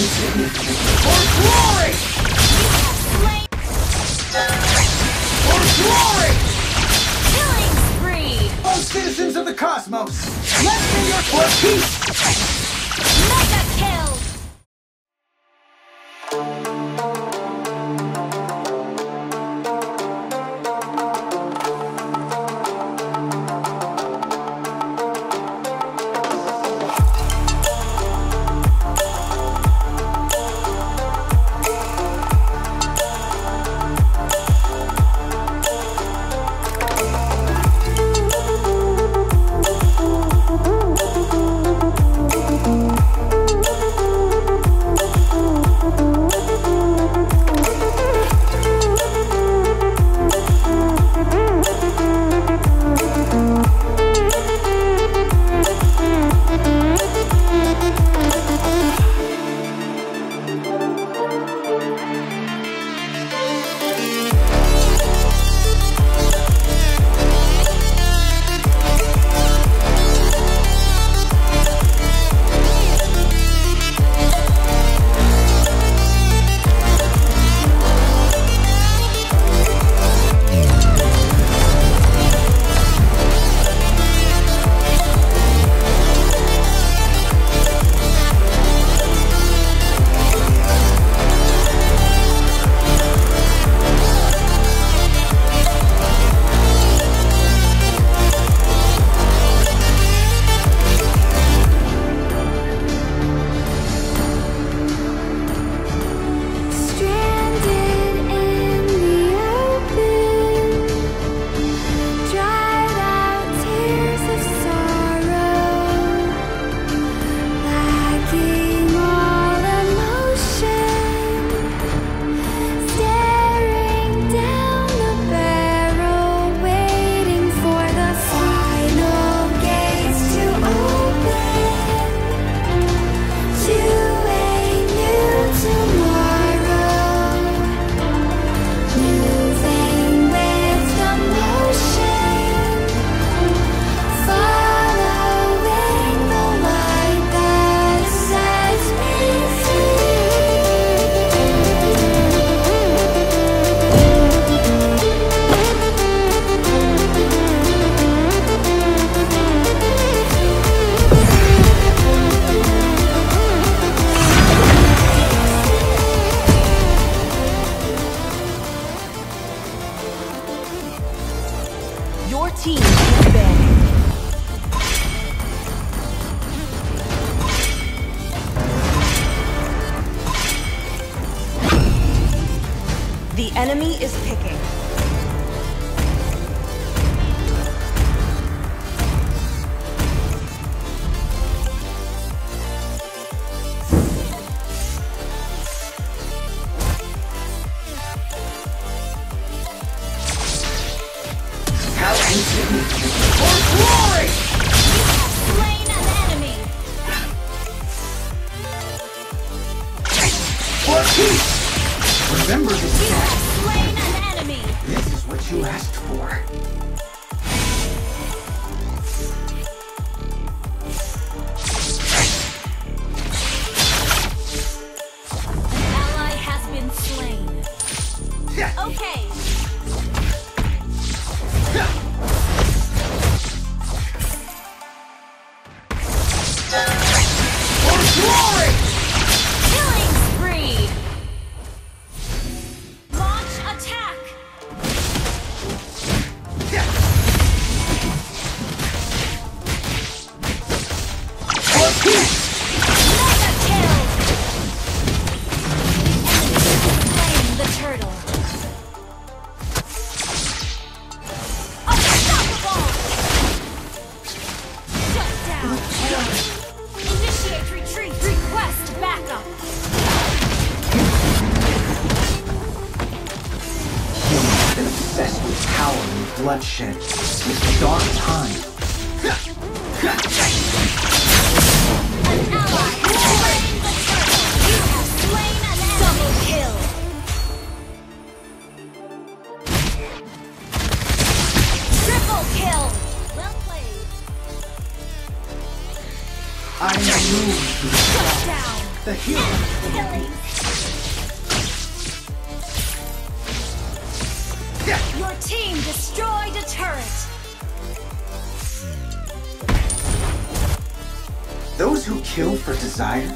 fighting for glory! For glory! Killing spree! Oh, citizens of the cosmos, let me your for peace! Mega kill! The enemy is picking. How insignificant for glory! Remember this. You have slain an enemy. This is what you asked for. An ally has been slain. Okay. For glory! Bloodshed. It's a dark time. An ally has slain the turtle. You have slain an enemy. Double kill. Triple kill. Well played. I moved. Shut down. the healer. Your team destroyed a turret. Those who kill for desire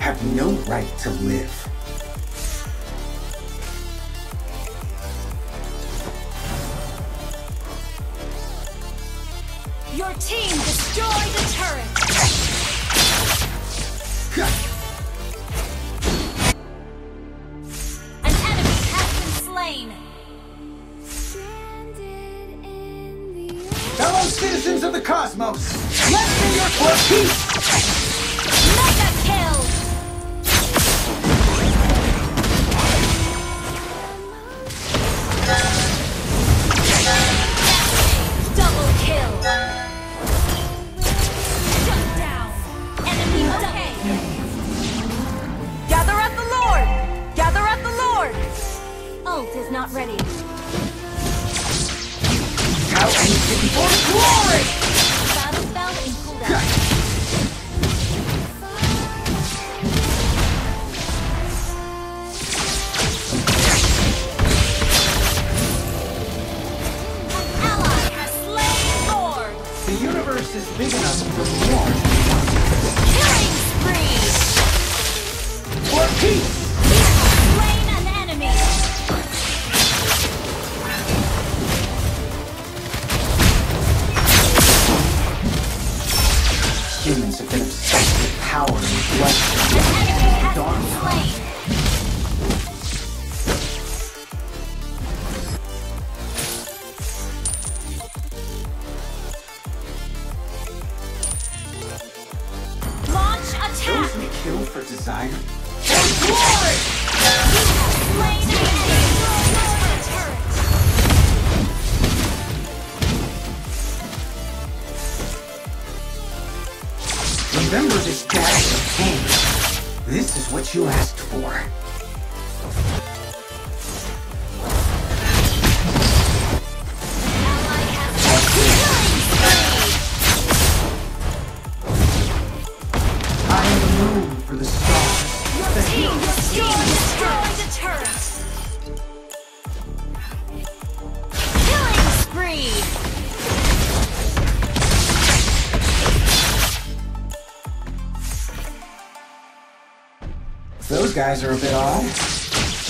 have no right to live. Your team destroyed a turret! An enemy has been slain! Fellow citizens of the cosmos, let's do your for peace! Mega kill! Double kill! Ult is not ready. How anything for glory! Battle spell in cooldown. An ally has slain Lord! The universe is big enough for war. Killing spree! For peace! Humans have been obsessed with power and bloodshed. Dark flame. Launch attack. Those we kill for desire. For glory. You have slain the enemy. Remember this dash of pain. This is what you asked for. I am the moon for the stars. Your team destroyed the turret. Killing spree. Those guys are a bit odd,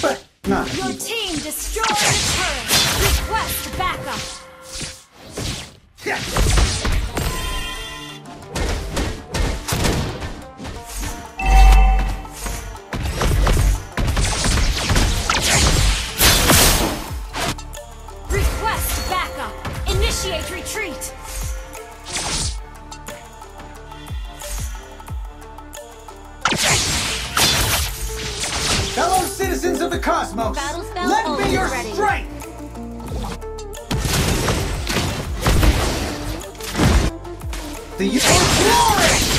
but not evil. Your team destroyed the turret. Request backup. Request backup. Initiate retreat. Fellow citizens of the cosmos, let me be your strength! The glory!